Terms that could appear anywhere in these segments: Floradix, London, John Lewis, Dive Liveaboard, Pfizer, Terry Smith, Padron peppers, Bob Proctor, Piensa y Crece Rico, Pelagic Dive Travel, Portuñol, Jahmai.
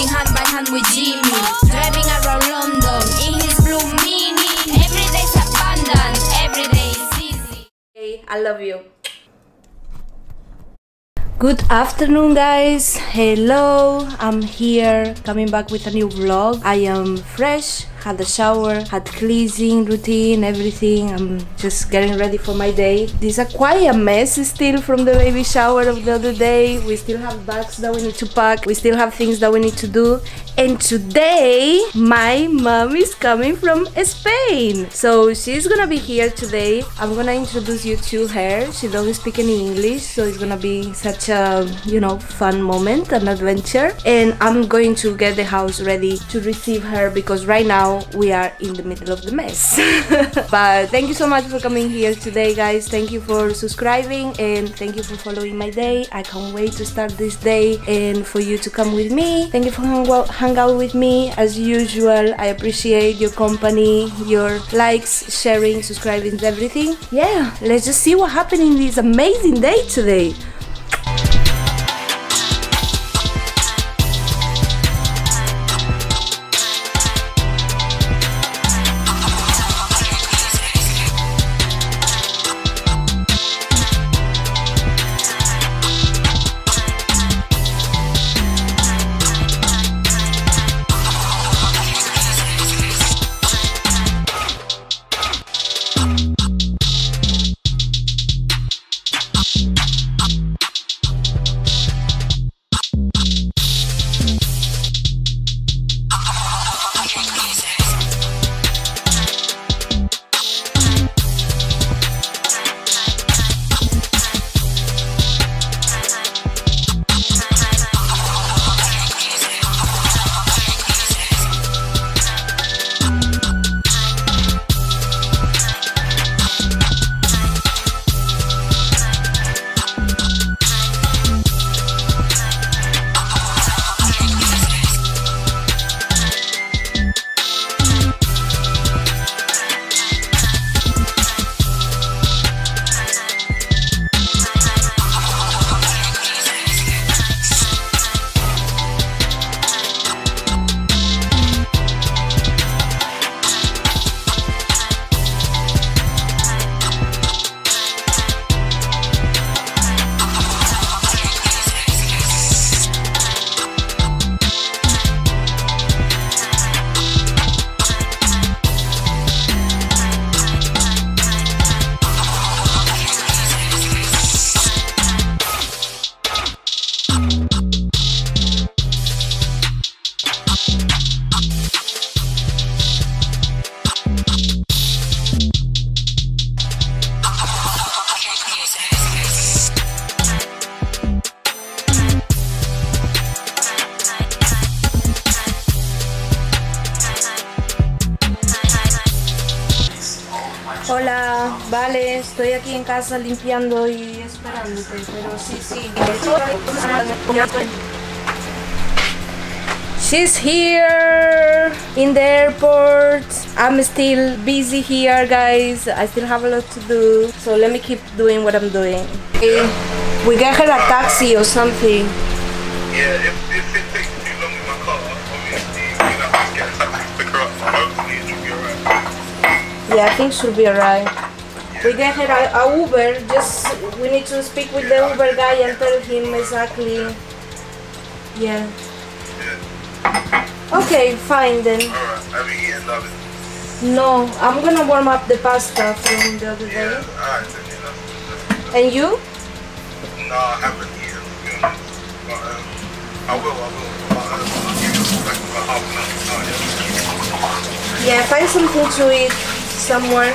working hand by hand with Jimmy, driving around London in his blue mini. Every day is abundant, every day is easy. Hey, I love you. Good afternoon, guys. Hello, I'm here coming back with a new vlog. I am fresh, had a shower, had cleansing routine, everything. I'm just getting ready for my day. This is quite a mess still from the baby shower of the other day. We still have bags that we need to pack. We still have things that we need to do. And today, my mom is coming from Spain. So she's gonna be here today. I'm gonna introduce you to her. She doesn't speak any English, so it's gonna be such a, you know, fun moment, an adventure. And I'm going to get the house ready to receive her because right now we are in the middle of the mess. But thank you so much for coming here today, guys. Thank you for subscribing and thank you for following my day. I can't wait to start this day and for you to come with me. Thank you for hang out with me as usual. I appreciate your company, your likes, sharing, subscribing, everything. Yeah, let's just see what happened in this amazing day today. Hola, vale, estoy aquí en casa limpiando y esperándote, pero sí. She's here in the airport. I'm still busy here, guys. I still have a lot to do, so let me keep doing what I'm doing. We get her a taxi or something. Yeah, if it takes too long in my car, obviously, we'll have to get a taxi quicker up. Hopefully it should be alright. Yeah, I think she'll be alright. We get her a Uber, just we need to speak with the Uber guy and tell him exactly. Yeah. Okay, fine then. Alright, have you eaten that? No, I'm gonna warm up the pasta from the other day. Yeah, alright, then enough. And you? No, I haven't eaten, to be honest. But I will. I'll give you a second, but half an hour. Yeah, find something to eat. Somewhere.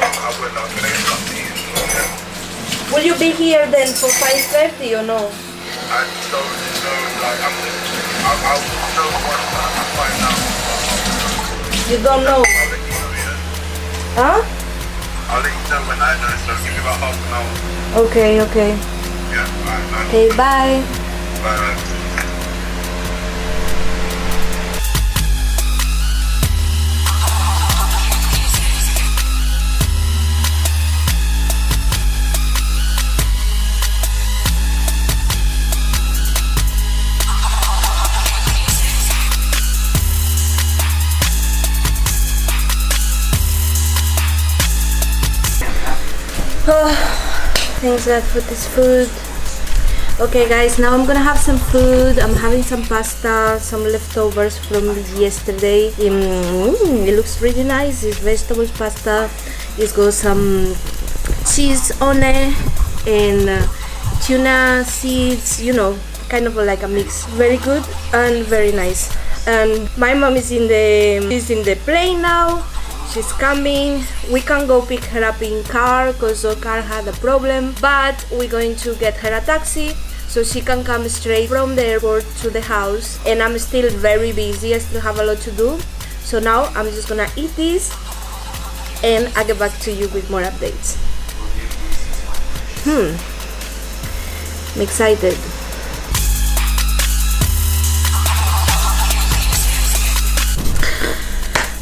Will you be here then for 5:30 or no? I don't know. Like I will know what I find out. You don't know? I'll let you know, yeah. Huh? I'll let you know when I know, so give me about half an hour. Okay. Yeah, alright. Okay, bye. Bye. Oh, things like with this food. Okay guys, now I'm gonna have some food. I'm having some pasta, some leftovers from yesterday. It looks really nice. It's vegetables pasta. It's got some cheese on it and tuna seeds, you know, kind of like a mix. Very good and very nice. And my mom is in the plane now. She's coming. We can go pick her up in car because the car had a problem, but we're going to get her a taxi so she can come straight from the airport to the house. And I'm still very busy. I still have a lot to do, so now I'm just gonna eat this and I'll get back to you with more updates. I'm excited.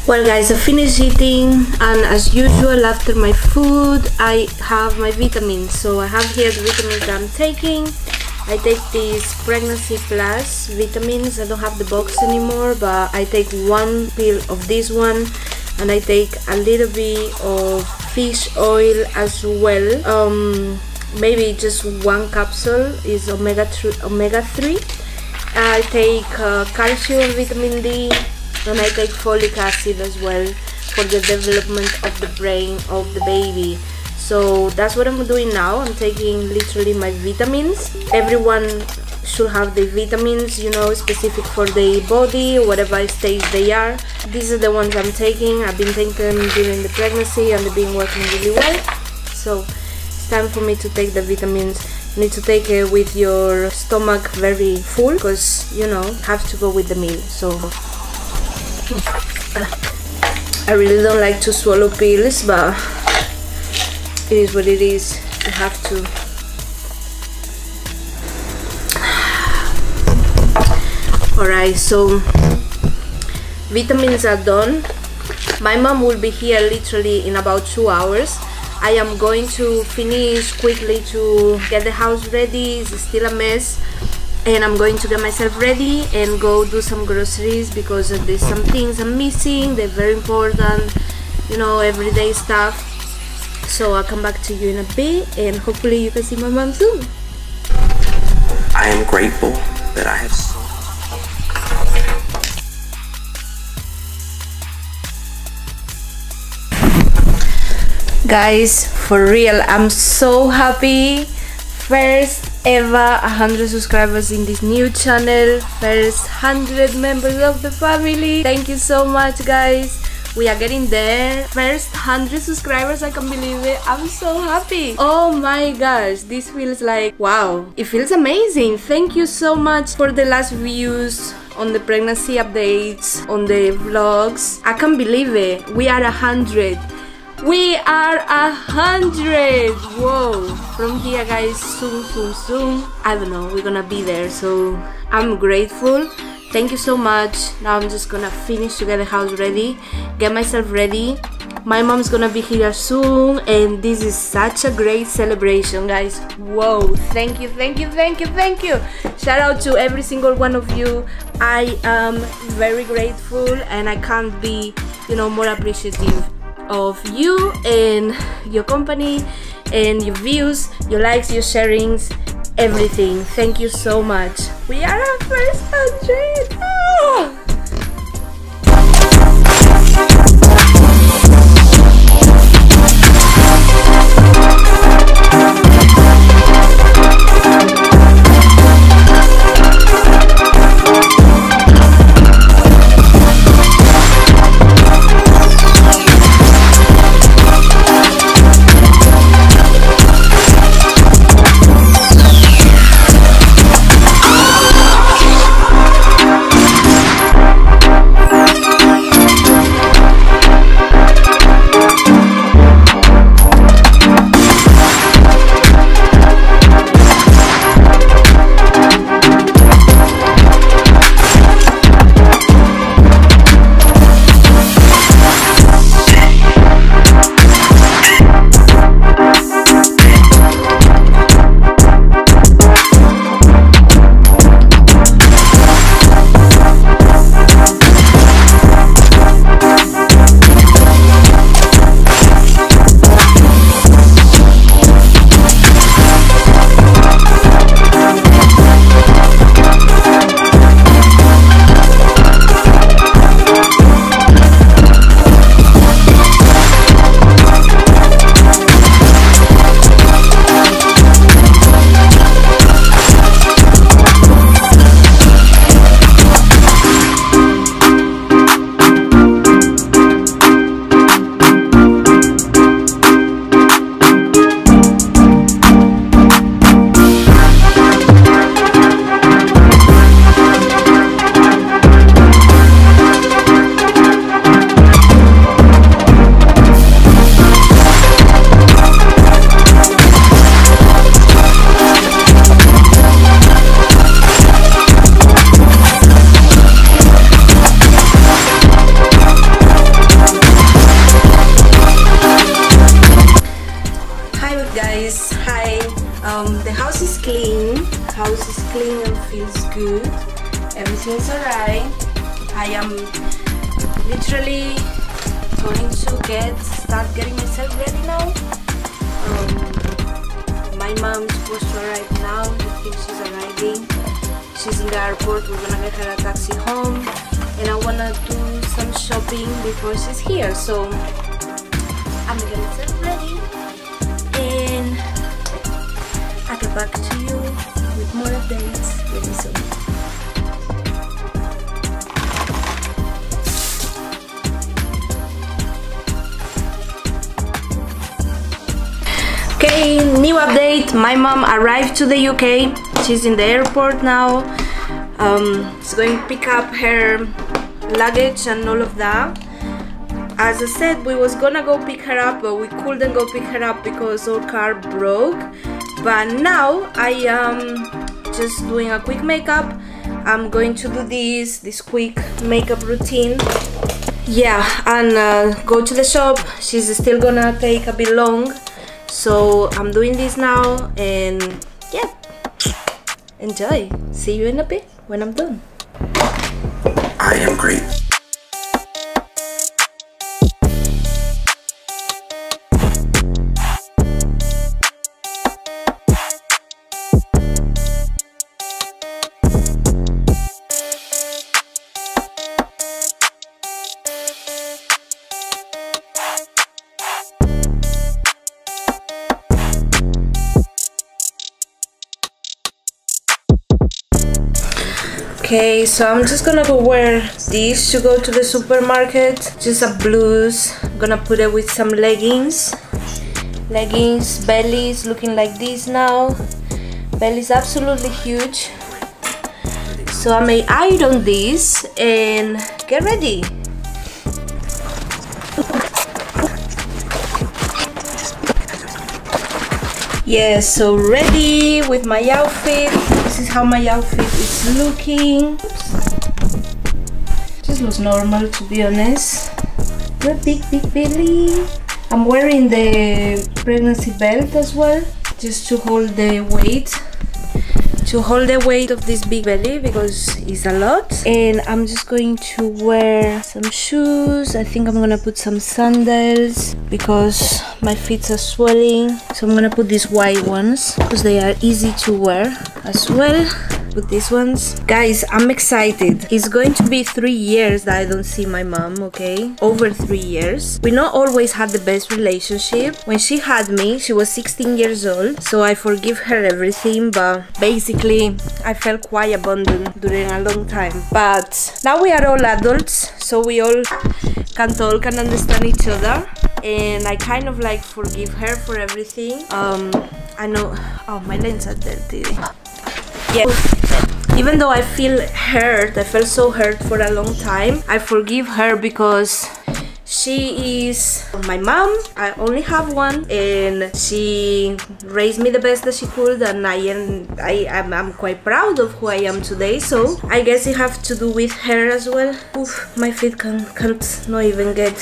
Well guys, I finished eating, and as usual after my food I have my vitamins. So I have here the vitamins that I'm taking. I take these pregnancy plus vitamins. I don't have the box anymore, but I take one pill of this one and I take a little bit of fish oil as well. Maybe just one capsule is omega 3. I take calcium, vitamin D, and I take folic acid as well for the development of the brain of the baby. So that's what I'm doing now. I'm taking literally my vitamins. Everyone should have the vitamins, you know, specific for their body, whatever stage they are. These are the ones I'm taking. I've been taking them during the pregnancy and they've been working really well. So it's time for me to take the vitamins. You need to take it with your stomach very full because, you know, have to go with the meal. So I really don't like to swallow pills, but it is what it is. I have to. Alright, so vitamins are done. My mom will be here literally in about 2 hours. I am going to finish quickly to get the house ready. It's still a mess. And I'm going to get myself ready and go do some groceries because there's some things I'm missing. They're very important, you know, everyday stuff. So I'll come back to you in a bit and hopefully you can see my mom soon. I am grateful that I have so guys, for real, I'm so happy. First ever 100 subscribers in this new channel, first 100 members of the family. Thank you so much guys, we are getting there. First 100 subscribers, I can't believe it. I'm so happy. Oh my gosh, this feels like wow. It feels amazing. Thank you so much for the last views on the pregnancy updates, on the vlogs. I can't believe it. We are 100. We are 100! Whoa! From here guys, soon. I don't know, we're gonna be there, so I'm grateful. Thank you so much. Now I'm just gonna finish to get the house ready, get myself ready. My mom's gonna be here soon, and this is such a great celebration guys. Whoa! Thank you. Shout out to every single one of you. I am very grateful and I can't be, you know, more appreciative of you and your company and your views, your likes, your sharings, everything. Thank you so much. We are our first 100. Oh! guys, hi. The house is clean. The house is clean and feels good. Everything's alright. I am literally going to start getting myself ready now. My mom's supposed to arrive now. I think she's arriving. She's in the airport. We're gonna get her a taxi home, and I wanna do some shopping before she's here. So I'm gonna get myself ready, and I'll get back to you with more updates really soon. Okay, new update. My mom arrived to the UK. She's in the airport now. She's going to pick up her luggage and all of that. As I said, we was gonna go pick her up, but we couldn't go pick her up because our car broke. But now I am just doing a quick makeup. I'm going to do this quick makeup routine. Yeah, and go to the shop. She's still gonna take a bit long. So I'm doing this now, and yeah, enjoy. See you in a bit when I'm done. I am great. Okay, so I'm just gonna go wear this to go to the supermarket. Just a blouse. I'm gonna put it with some leggings. Leggings, bellies looking like this now. Belly's absolutely huge. So I may iron this and get ready. Yeah, so ready with my outfit. This is how my outfit is looking. Oops. Just looks normal, to be honest. The big belly. I'm wearing the pregnancy belt as well, just to hold the weight. To hold the weight of this big belly, because it's a lot. And I'm just going to wear some shoes. I think I'm gonna put some sandals because my feet are swelling. So I'm gonna put these white ones because they are easy to wear as well. Put these ones. Guys, I'm excited. It's going to be 3 years that I don't see my mom, okay? Over 3 years. We not always had the best relationship. When she had me, she was 16 years old, so I forgive her everything, but basically, I felt quite abandoned during a long time. But now we are all adults, so we all can talk and understand each other. And I kind of like forgive her for everything. I know, oh, my lens are dirty. Yeah. Even though I feel hurt, I felt so hurt for a long time, I forgive her because she is my mom. I only have one, and she raised me the best that she could, and I'm quite proud of who I am today. So I guess it have to do with her as well. Oof, my feet can't not even get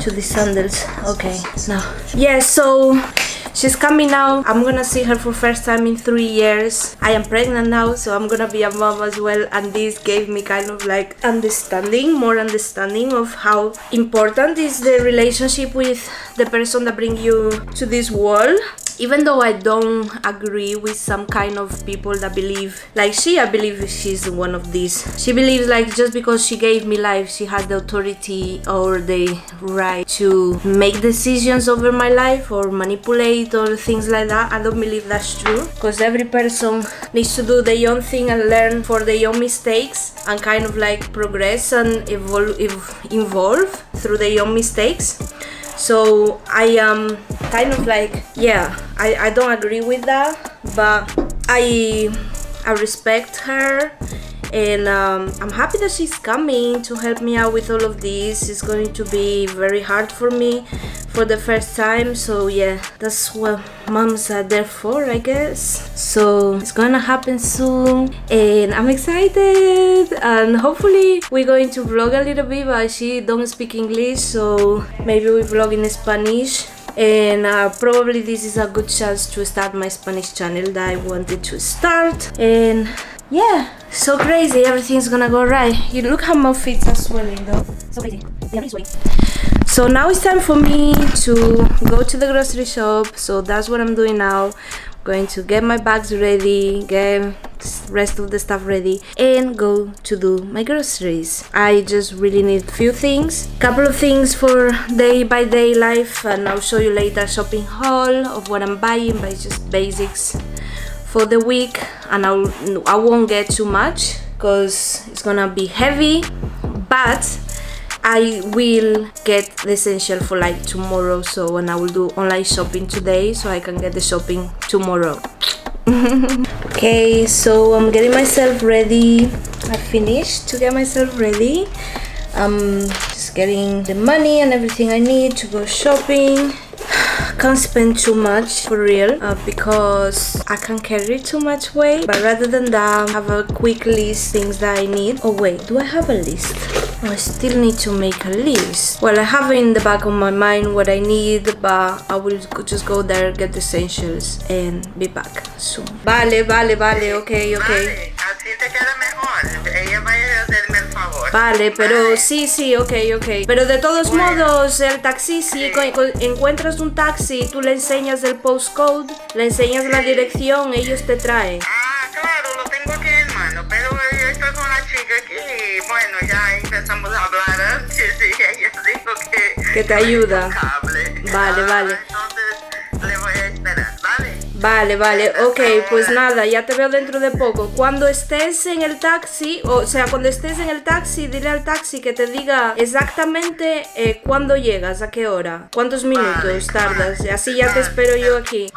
to the sandals. Okay, now. Yeah, so she's coming now. I'm gonna see her for first time in 3 years. I am pregnant now, so I'm gonna be a mom as well, and this gave me kind of like more understanding of how important is the relationship with the person that brings you to this world. Even though I don't agree with some kind of people that believe, like she, I believe she's one of these. She believes like just because she gave me life, she has the authority or the right to make decisions over my life or manipulate or things like that. I don't believe that's true, because every person needs to do their own thing and learn for their own mistakes and kind of like progress and evolve through their own mistakes. So I am kind of like, yeah, I don't agree with that, but I respect her, and I'm happy that she's coming to help me out with all of this. It's going to be very hard for me for the first time, so yeah, that's what moms are there for, I guess. So it's gonna happen soon, and I'm excited, and hopefully we're going to vlog a little bit, but she don't speak English, so maybe we vlog in Spanish. and probably this is a good chance to start my Spanish channel that I wanted to start. And yeah, so crazy, everything's gonna go right. You look how my feet are swelling though. So crazy, yeah, really swelling. So now it's time for me to go to the grocery shop, so that's what I'm doing now. I'm going to get my bags ready, get rest of the stuff ready, and go to do my groceries. I just really need few things, couple of things for day by day life, and I'll show you later shopping haul of what I'm buying, but it's just basics for the week. And I won't get too much because it's gonna be heavy, but I will get the essential for like tomorrow. So, and I will do online shopping today so I can get the shopping tomorrow. Okay, so I'm getting myself ready. I finished to get myself ready. I'm just getting the money and everything I need to go shopping. Can't spend too much for real, because I can't carry too much weight, but rather than that I have a quick list things that I need. Oh wait, do I have a list? Oh, I still need to make a list. Well, I have in the back of my mind what I need, but I will just go there, get the essentials and be back soon. Vale, okay. Así te queda mejor. Ella vaya a hacerme el favor. Vale, pero vale. Sí, ok. Pero de todos modos, el taxi, si encuentras un taxi, tú le enseñas el postcode, le enseñas la dirección, ellos te traen. Ah, claro, lo tengo aquí en mano, pero yo estoy con la chica aquí y bueno, ya empezamos a hablar. Sí, ella dijo que te ayuda. Vale. Entonces, le voy a esperar, ¿vale? Vale, ok, pues nada, ya te veo dentro de poco. Cuando estés en el taxi, dile al taxi que te diga exactamente cuándo llegas, a qué hora, cuántos minutos tardas, y así ya te espero yo aquí.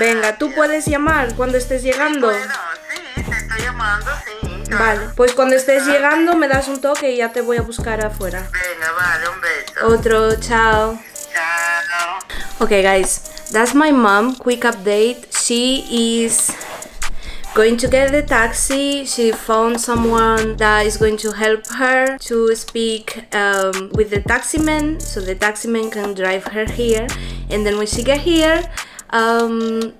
Venga, tú puedes llamar cuando estés llegando. Sí, te estoy llamando, sí. Vale, pues cuando estés llegando me das un toque y ya te voy a buscar afuera. Venga, vale, un beso. Otro, chao. Chao. Ok, guys. That's my mom, quick update. She is going to get the taxi. She found someone that is going to help her to speak with the taximan, so the taximan can drive her here, and then when she get here, I'm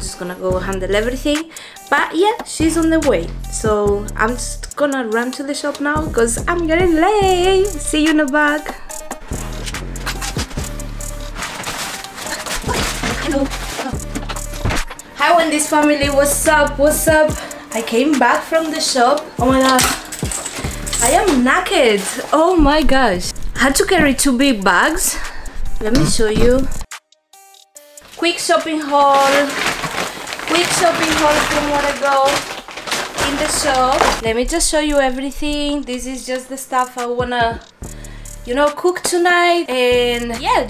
just gonna go handle everything. But yeah, she's on the way, so I'm just gonna run to the shop now because I'm getting late. See you in the back. Hi Wendy's family, what's up? I came back from the shop. Oh my god, I am naked. Oh my gosh, had to carry two big bags. Let me show you. Quick shopping haul from what I got in the shop. Let me just show you everything. This is just the stuff I wanna cook tonight, and yeah,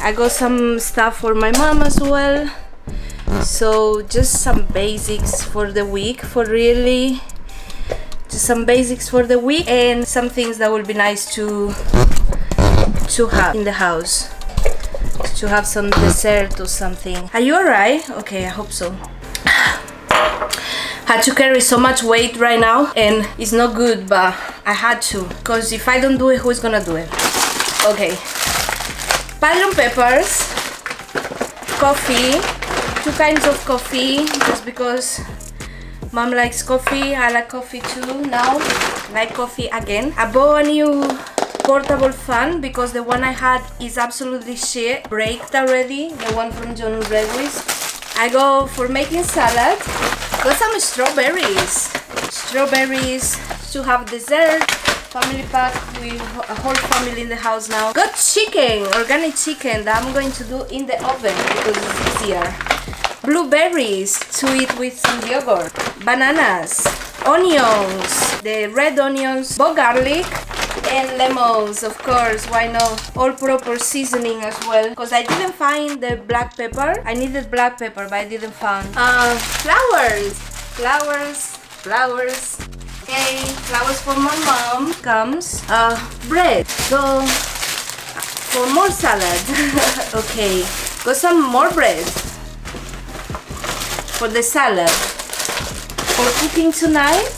I got some stuff for my mom as well, so just some basics for the week, and some things that will be nice to have in the house, to have some dessert or something. Are you alright? Okay, I hope so. Had to carry so much weight right now, and it's not good, but I had to, because if I don't do it, who's gonna do it? Okay, Padron peppers, coffee, two kinds of coffee, just because mom likes coffee, I like coffee too now, like coffee again. I bought a new portable fan because the one I had is absolutely shit, breaked already, the one from John Lewis. I go for making salad. Got some strawberries to have dessert, family pack with a whole family in the house now. Got chicken, organic chicken, that I'm going to do in the oven because it's easier. Blueberries to eat with some yogurt, bananas, onions, the red onions, raw garlic, and lemons, of course, why not? All proper seasoning as well, because I didn't find the black pepper. I needed black pepper, but I didn't find. Flowers. Okay, flowers for my mom. Comes bread, so for more salad. Okay, got some more bread for the salad, for cooking tonight.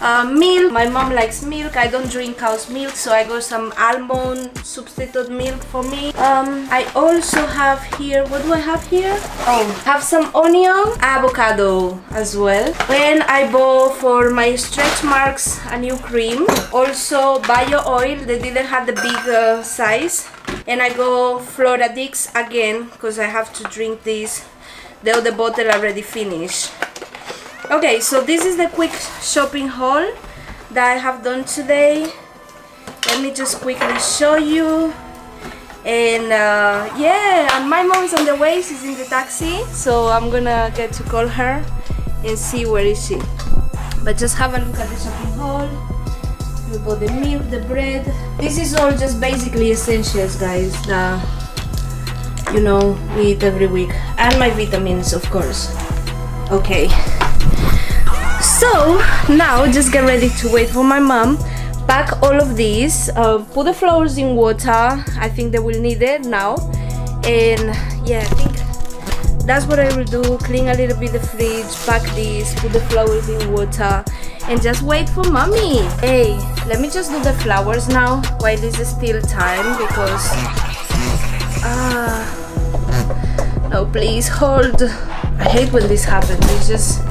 milk. My mom likes milk. I don't drink cow's milk, so I got some almond substitute milk for me. I also have here, what do I have here? Oh, have some onion, avocado as well. Then I bought for my stretch marks a new cream. Also bio oil, they didn't have the big size. And I go Floradix again, because I have to drink this. The other bottle already finished. Okay, so this is the quick shopping haul that I have done today. Let me just quickly show you. And yeah, and my mom's on the way, she's in the taxi. So I'm gonna get to call her and see where is she. But just have a look at the shopping haul. We bought the milk, the bread. This is all just basically essentials, guys. You know, we eat every week, and my vitamins, of course. Okay, so now just get ready to wait for my mom. Pack all of these, put the flowers in water. I think they will need it now. And yeah, I think that's what I will do. Clean a little bit the fridge, pack these, put the flowers in water, and just wait for mommy. Hey, let me just do the flowers now while this is still time, because no, please hold. I hate when this happens. It's just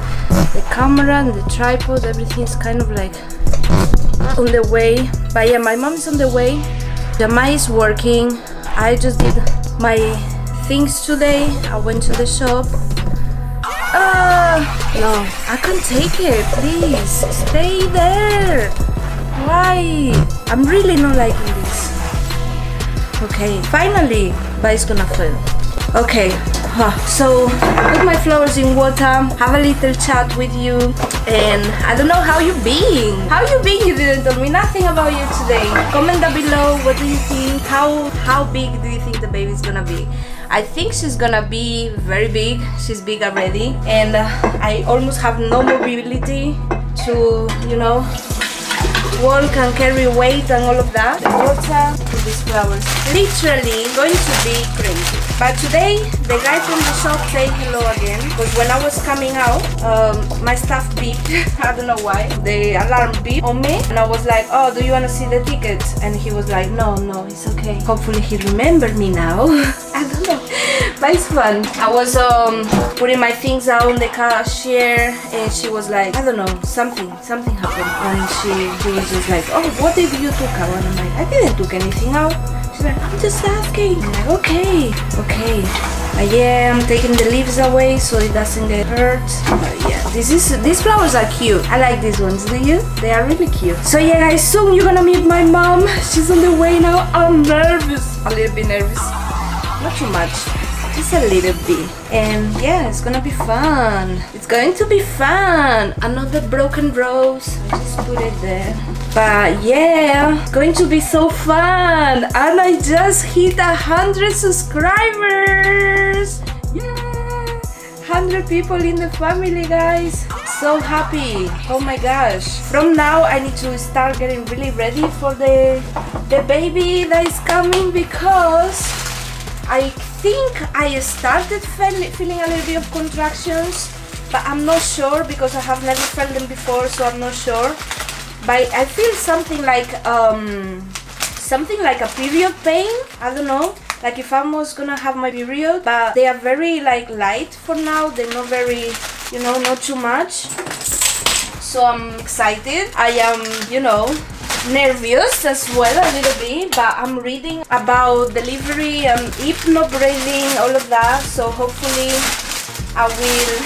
the camera and the tripod, everything is kind of like on the way. But yeah, my mom is on the way. Jahmai is working. I just did my things today. I went to the shop. No, I can't take it. Please stay there. Why? I'm really not liking this. Okay, finally, but it's gonna fail. Okay, so I put my flowers in water, have a little chat with you, and I don't know how you been. How you been? You didn't tell me nothing about you today. Comment down below, what do you think? How big do you think the baby's gonna be? I think she's gonna be very big. She's big already, and I almost have no mobility to, you know, walk and carry weight and all of that. The water to these flowers, literally going to be crazy. But today the guy from the shop said hello again, because when I was coming out, my stuff beeped. I don't know why the alarm beeped on me, and I was like, oh, do you want to see the ticket? And he was like, no, it's okay. Hopefully he remembered me now. I don't know, but it's fun. I was putting my things out on the cashier, and she was like, I don't know, something happened, and she was just like, oh, what did you took out? And I'm like, I didn't took anything out. She's like, I'm just asking. I'm like, okay. Yeah, I'm taking the leaves away so it doesn't get hurt. But yeah, these flowers are cute. I like these ones. Do you? They are really cute. So yeah, guys, soon you're gonna meet my mom. She's on the way now. I'm nervous. A little bit nervous. Not too much. Just a little bit. And yeah, it's gonna be fun. It's going to be fun. Another broken rose. I just put it there. But yeah, it's going to be so fun. And I just hit 100 subscribers. Yeah, 100 people in the family, guys. So happy. Oh my gosh. From now I need to start getting really ready for the baby that is coming, because I think I started feeling a little bit of contractions, but I'm not sure, because I have never felt them before, so I'm not sure. But I feel something like a period pain. I don't know, like if I was gonna have my period, but they are very like light for now. They're not very, you know, not too much. So I'm excited. I am, you know, nervous as well a little bit, but I'm reading about delivery and hypnobreathing, all of that, so hopefully I will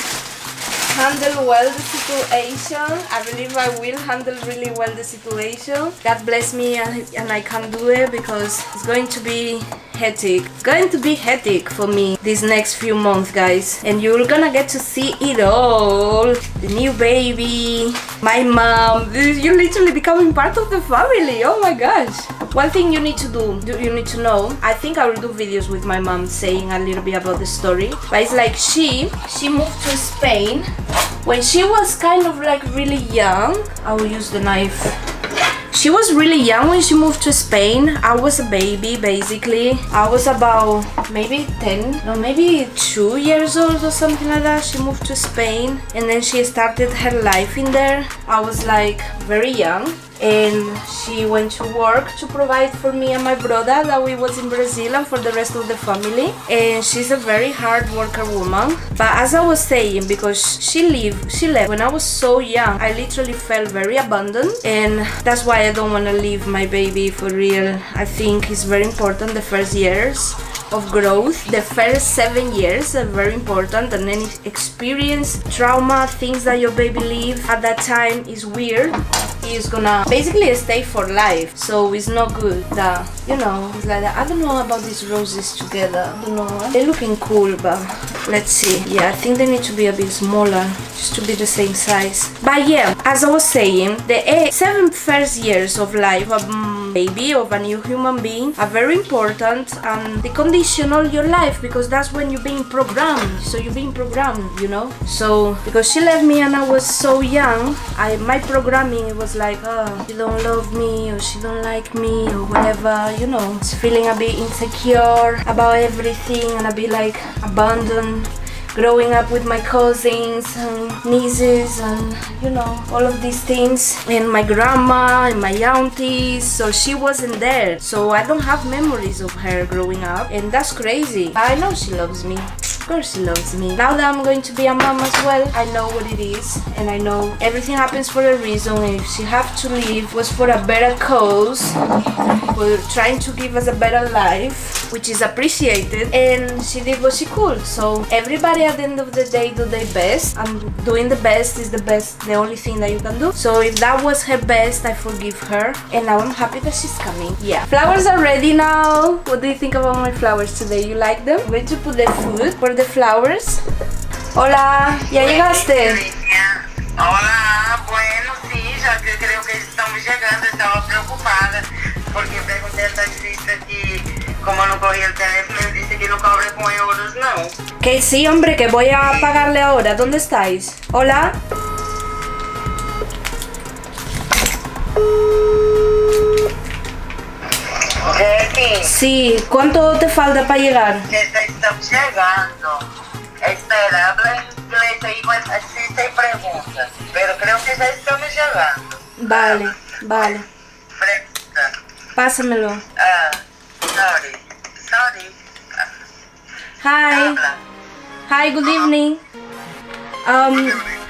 handle well the situation. I believe I will handle really well the situation. God bless me, and I can do it, because it's going to be hectic. It's going to be hectic for me these next few months, guys, and you're gonna get to see it all. The new baby, my mom, you're literally becoming part of the family. Oh my gosh. One thing you need to do, you need to know, I think I will do videos with my mom saying a little bit about the story, but it's like she moved to Spain when she was kind of like really young. I will use the knife. She was really young when she moved to Spain. I was a baby, basically. I was about maybe 10, no, maybe 2 years old or something like that. She moved to Spain and then she started her life in there. I was like very young. And she went to work to provide for me and my brother that we was in Brazil and for the rest of the family. And she's a very hard worker woman. But as I was saying, because she left when I was so young, I literally felt very abandoned. And that's why I don't want to leave my baby, for real. I think it's very important the first years of growth. The first 7 years are very important, and any experience, trauma, things that your baby leaves at that time is weird. Is gonna basically stay for life, so it's not good that, you know, it's like that. I don't know about these roses together, I don't know, they're looking cool, but let's see. Yeah, I think they need to be a bit smaller just to be the same size. But yeah, as I was saying, the 7 first years of life of baby, of a new human being, are very important, and they condition all your life, because that's when you're being programmed. So you're being programmed, you know. So because she left me and I was so young, my programming, it was like, oh, she don't love me, or she don't like me, or whatever, you know. It's feeling a bit insecure about everything and a bit like abandoned. Growing up with my cousins and nieces and, you know, all of these things, and my grandma and my aunties, so she wasn't there. So I don't have memories of her growing up, and that's crazy. I know she loves me. Of course she loves me. Now that I'm going to be a mom as well, I know what it is, and I know everything happens for a reason. If she had to leave, it was for a better cause. We're trying to give us a better life, which is appreciated, and she did what she could. So everybody at the end of the day do their best, and doing the best is the best, the only thing that you can do. So if that was her best, I forgive her, and now I'm happy that she's coming. Yeah, flowers are ready now. What do you think about my flowers today? You like them? I'm going to put the food for the flowers. Hola, ¿ya llegaste? Hola, bueno, sí, ya que creo que estamos llegando. Estaba preocupada porque pregunté al taxista que como no cogí el teléfono, dice que no cobre con euros, ¿no? Que sí, hombre, que voy a pagarle ahora. ¿Dónde estáis? Hola. Sí, ¿cuánto te falta para llegar? Estamos llegando. Espera, habla inglés y bueno, así te preguntas. Pero creo que ya estamos llegando. Vale, vale. Fresta. Pásamelo. Ah, sorry. Sorry. Hi. Habla. Hi, good evening.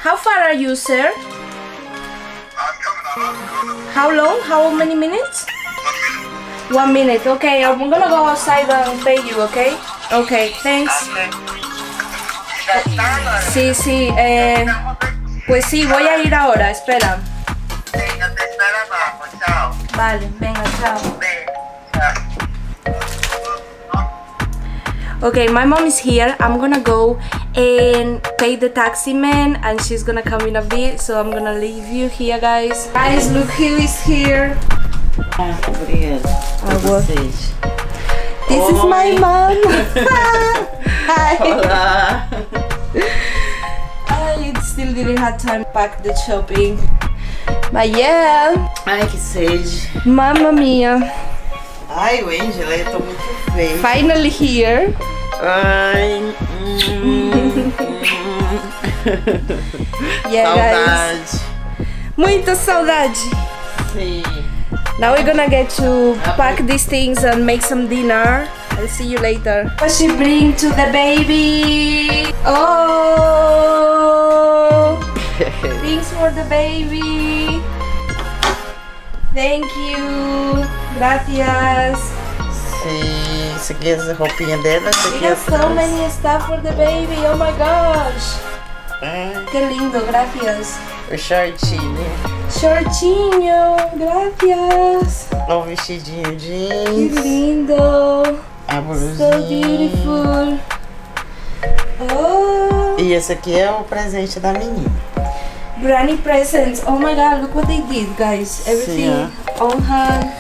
How far are you, sir? I'm coming up. How long? How many minutes? 1 minute, okay. I'm gonna go outside and pay you, okay? Okay, thanks. Sí, sí, pues sí, voy a ir ahora, espera. Venga, te espero abajo, chao. Vale, venga, chao. Okay, my mom is here. I'm gonna go and pay the taxi man, and she's gonna come in a bit, so I'm gonna leave you here, guys. Guys, look who is here. Ah, this is my mom. Hi. Hola. I still didn't have time to pack the shopping, but yeah. Ai, que sede. Mamma mia. Ai, Angela, eu tô muito feia. Finally here. Ai. Yeah, saudade. Guys. Muita saudade. Sim. Now we're gonna get to pack these things and make some dinner. I'll see you later. What she bring to the baby? Oh, things for the baby. Thank you. Gracias. Sí, isso aqui é a roupinha dela. She got so many stuff for the baby. Oh my gosh. Que lindo, gracias. O shortinho. Shortinho, gracias. O vestidinho jeans. Que lindo. A blusinha. So beautiful. Oh. E esse aqui é o presente da menina. Granny presents. Oh my god, look what they did, guys. Everything on hand.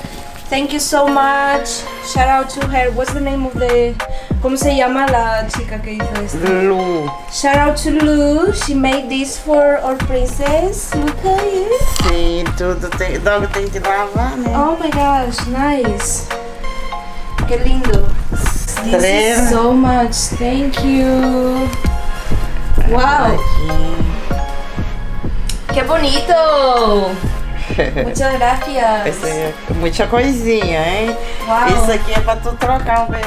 Thank you so much. Shout out to her. What's the name of the... ¿Cómo se llama la chica que hizo esto? Lulu. Shout out to Lulu. She made this for our princess. Look at it. Sí, tú te grabas. Oh my gosh, nice. Qué lindo. This is so much. Thank you. Wow. Qué bonito. Muchas gracias. Ese, mucha coisinha, ¿eh? Wow. Eso aquí es para tú trocar un bebé.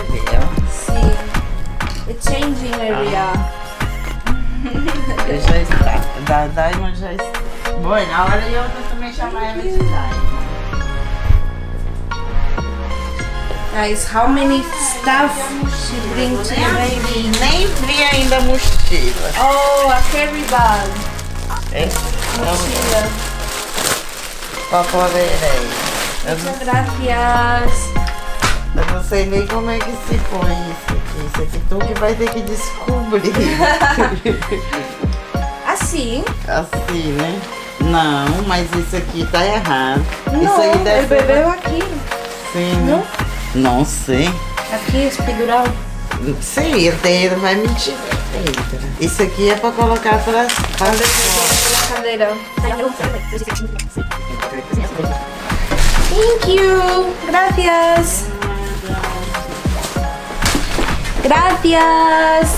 Sí. It's changing area. Ya está. Daima ya está. Bueno, ahora yo también llamo a Daima. Guys, how many stuff she brings to the baby? Nem vi ainda a mochila. Oh, a carry bag. Mochila. Para poder ir. Muchas gracias. Eu não sei nem como é que se põe isso aqui. Isso aqui tu que vai ter que descobrir. Assim? Assim, né? Não, mas isso aqui tá errado. Não, isso aí deve ele bebeu aqui. Sim, né? Não sei. Aqui, espidural? Sim, ele vai mentir. Isso aqui é para colocar para a cadeira. Thank you, gracias. Gracias.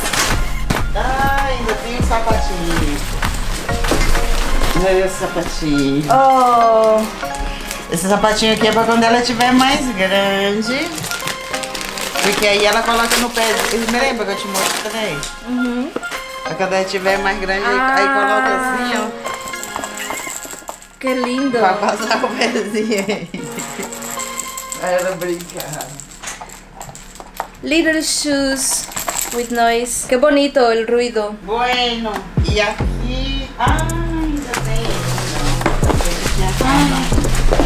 Ai, ainda tem sapatinho. Olha esse sapatinho. Oh. Esse sapatinho aqui é para quando ela estiver mais grande. Porque aí ela coloca no pé. Me lembra que eu te mostrei? Uhum. Quando ela estiver mais grande, aí coloca assim, ó. ¡Qué lindo! Va a pasar un pedazo. Para brincar. Little shoes with noise. ¡Qué bonito el ruido! Bueno, y aquí... ¡Ay, ya tengo!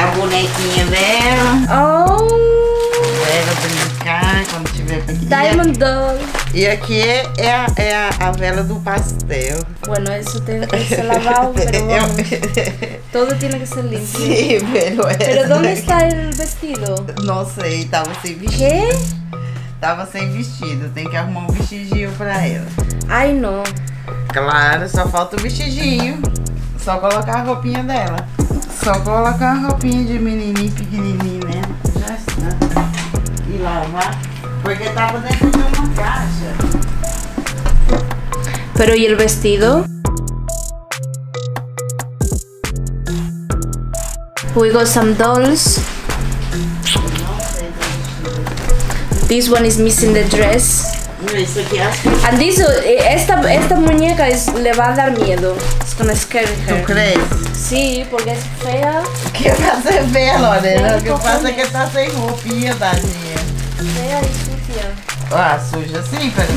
La bonequinha dela. ¡Oh! Para brincar cuando tiver pequeña. Diamond doll. Y aquí es la vela del pastel. Bueno, eso tiene que ser lavado, pero vamos, todo tiene que ser limpio. Sí, pero... ¿Pero dónde está el vestido? No sé, estaba sin vestido. ¿Qué? Estaba sin vestido, tengo que arrumar un vestidinho para ella. Ay, no. Claro, só falta un vestidinho. Só colocar a roupinha dela. Só colocar a roupinha de menininho pequenininho, né? Já está. Y lavar. Porque estaba dentro de una caja. Pero ¿y el vestido? We got some dolls. This one is missing the dress. And this, esta muñeca le va a dar miedo. It's gonna scare her. ¿Tú crees? Sí, porque es fea. ¿Qué pasa es fea, Lorena? Lo que pasa es que está sin roupinha, Dani. Fea y sucia. Ah, sucia sí, pero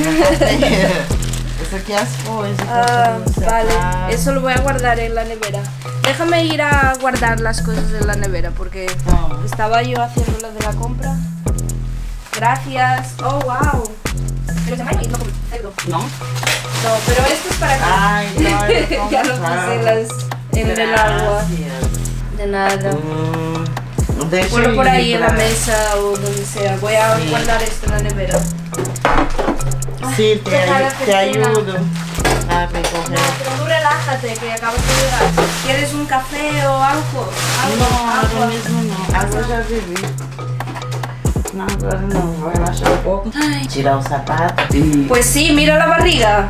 eso aquí es pollo. Ah, vale. Eso lo voy a guardar en la nevera. Déjame ir a guardar las cosas en la nevera porque estaba yo haciendo lo de la compra. Gracias. Oh, wow. Pero se me ha ido. No, pero esto es para acá. Ay, no, ya lo puse en el agua. De nada. Ponlo por ahí en la mesa o donde sea. Voy a guardar esto en la nevera. Sí, te ayudo. Ah, me coge. No, pero tú relájate que acabas de llegar. ¿Quieres un café o algo? No, ahora mismo no. Agua ya viví. No, ahora no. Voy a relajar un poco. Tirar un zapato. Pues sí, mira la barriga.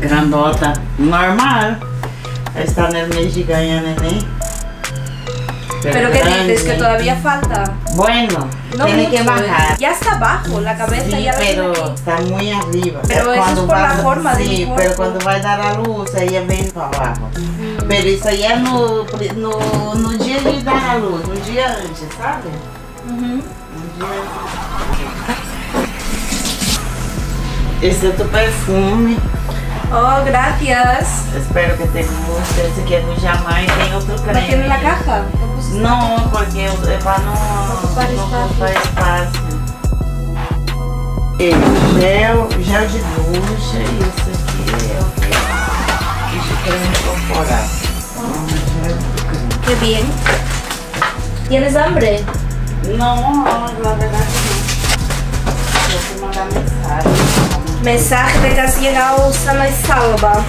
Grandota. Normal. Está en el México y en el... ¿Pero qué dices? ¿Que todavía falta? Bueno, no tiene mucho, que bajar. Ya está abajo, la cabeza sí, ya la pero tiene está muy arriba. Pero eso es por la forma de sí, pero cuando va a dar a luz, ahí es bien para abajo. Pero eso ya no día de dar a luz, un día antes, ¿sabes? Ese es tu perfume. Oh, gracias. Espero que te guste. Ese que no Jahmai tem otro creme. ¿No tiene la caja? No, porque para no ocupar espacio. El gel de ducha y eso aquí es el creme corporal. Qué bien. ¿Tienes hambre? No, la verdad que no. Yo te mando mensaje. Mensaje de que has llegado sana y salva.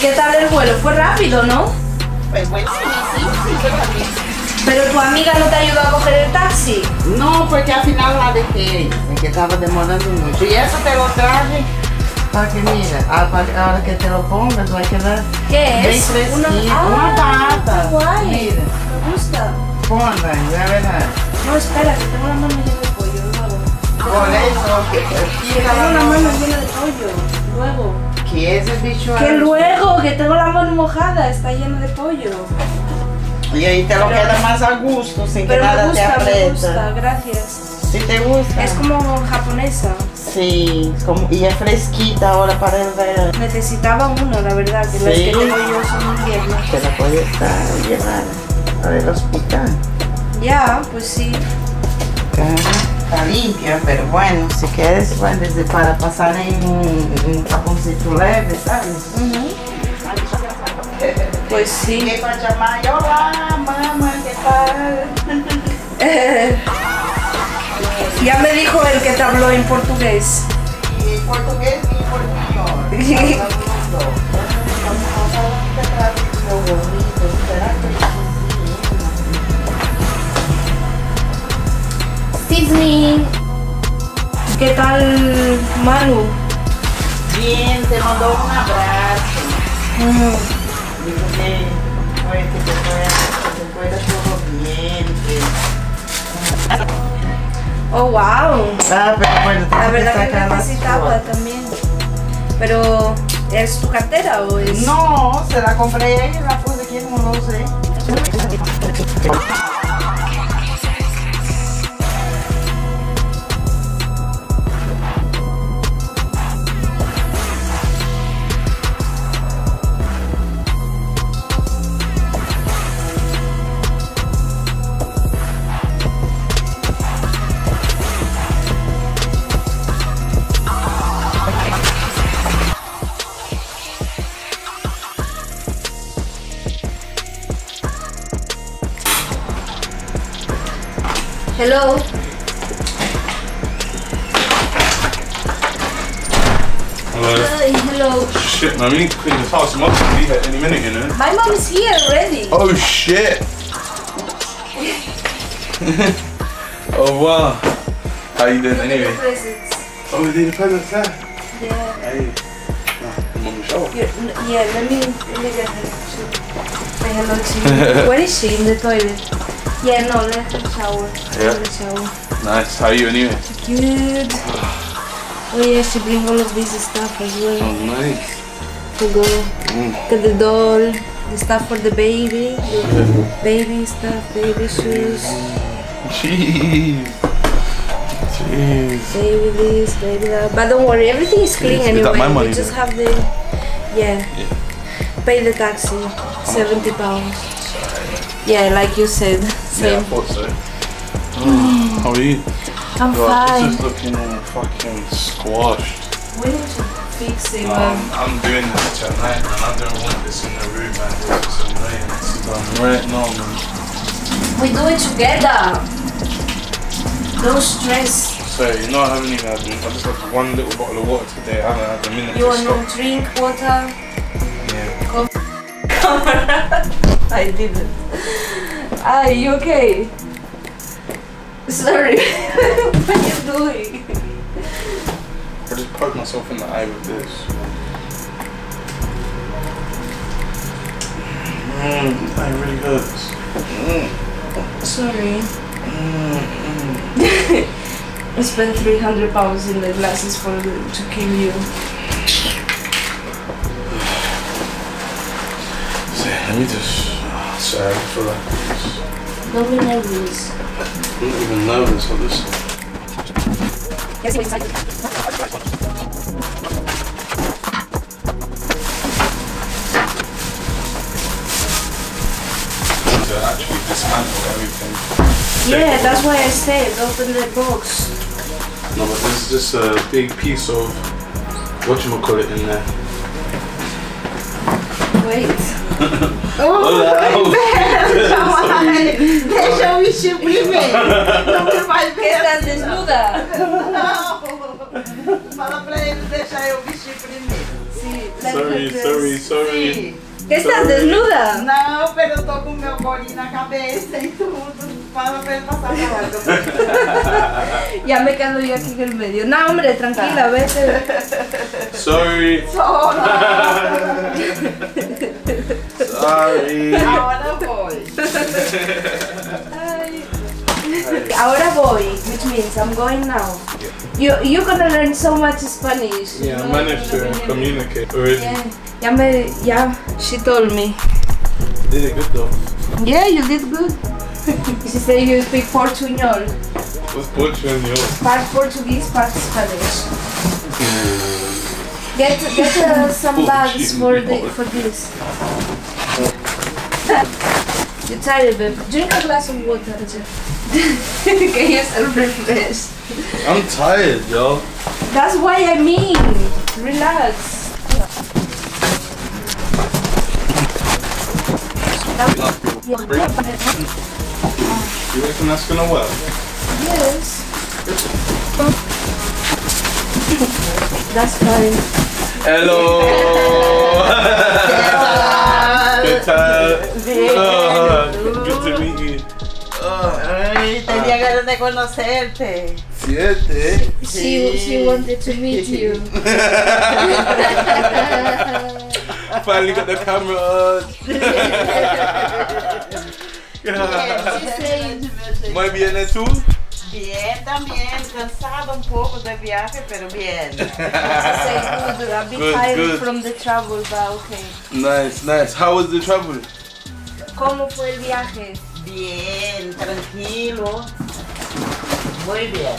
¿Qué tal el vuelo? Fue rápido, ¿no? Pues bueno, sí. Pero tu amiga no te ayudó a coger el taxi. No, porque al final la dejé, que estaba demorando mucho. Y eso te lo traje para que mira, ahora que te lo pongas va a quedar. ¿Qué es? Una pata. Guay. Mira. Me gusta. Ponla, la verdad. No, espera, que tengo una mano llena de pollo. Por eso. Tengo una mano llena de pollo. Luego. ¿Qué es el bicho? Que luego, que tengo la mano mojada, está lleno de pollo. Y ahí te lo queda más a gusto, sin que nada te aprieta. Pero me gusta, gracias. ¿Sí te gusta? Es como japonesa. Sí, como, y es fresquita ahora para el verano. Necesitaba uno, la verdad, que sí. Las que tengo yo son muy tiernas. Te la puede estar llevar al hospital. Ya, pues sí. Ajá. Está limpia, pero bueno, si quieres, bueno, desde para pasar en un taponcito leve, ¿sabes? Pues sí. Llegué para llamar, hola, mamá, ¿qué tal? Ya me dijo el que te habló en portugués. Y portugués y portuñol. ¿Qué tal, Manu? Bien, te mandó un abrazo. Digo que te pueda todo bien. Oh, wow. Ah, pero bueno, la verdad que necesitaba también. Pero, ¿es tu cartera o es? No, se la compré y la puse aquí en un 12. Hello. Hello. Hi, hello. Shit, man, we need to clean this house. Mum's gonna be here any minute, you know. My mum is here already. Oh shit. Oh wow. How you doing anyway? Oh, we did the presents there. Yeah. Hey. Mum, show. Yeah, let me get her. Say hello to you. Where is she? In the toilet. Yeah, no, let her shower. Yeah. Let her shower. Nice. How are you anyway? Good. Oh yeah, she bring all of this stuff as well. Oh nice. To go. Get the doll, the stuff for the baby, baby stuff, baby shoes. Jeez. Jeez. Baby this, baby that. But don't worry, everything is clean anyway. Is that my money? We just have the, yeah. Pay the taxi, £70. Yeah, like you said. Same. Yeah, I thought so. Oh, how are you? I'm fine. This is looking fucking squashed. We need to fix it, man. I'm doing this tonight, man. I don't want this in the room, man. It's annoying. It's done right now, man. We do it together. No stress. So, you know, I haven't even had I just had one little bottle of water today. I haven't had a minute. You want to drink water? Yeah. Coffee. I didn't. Are you okay? Sorry. What are you doing? I just poked myself in the eye with this. It really hurts. Sorry. I spent £300 in the glasses to kill you. So, let me just... Sorry, I feel like this. Don't be nervous. I'm not even nervous for this. Actually dismantle everything. Yeah, that's why I said open the box. No, but there's just a big piece of whatchamacallit in there. Wait. Deixa o bicho primeiro. Não me vai ver. Está desnuda. Não. Fala pra ele deixar eu vestir primeiro. Sim. Sorry. ¿Qué estás desnuda? No, pero estoy con mi boli en la cabeza y todo. Para ver pasar algo. Ya me quedo yo aquí en el medio. No, hombre, tranquila, vete. Sorry. Ahora voy. Ahora voy, which means I'm going now. Yeah. You're gonna learn so much Spanish. Yeah, I managed to communicate already. Yeah. She told me. You did it good though. Yeah, you did good. She said you speak Portuñol. What's Portuñol? Part Portuguese, part Spanish. Get some bags for this. You're tired, babe. Drink a glass of water, get yourself refreshed. I'm tired, yo. That's why I mean. Relax. You reckon that's gonna work? Yes. That's fine. Hello. ¿Qué tal? Good to meet you. Ay, tenía ganas de conocerte. Siete. She wanted to meet you. Finally got the camera on. Muy bien, ¿y tú? Bien también, cansada un poco de viaje, pero bien. I've been tired from the travel, but okay. Nice. How was the travel? ¿Cómo fue el viaje? Bien, tranquilo. Muy bien.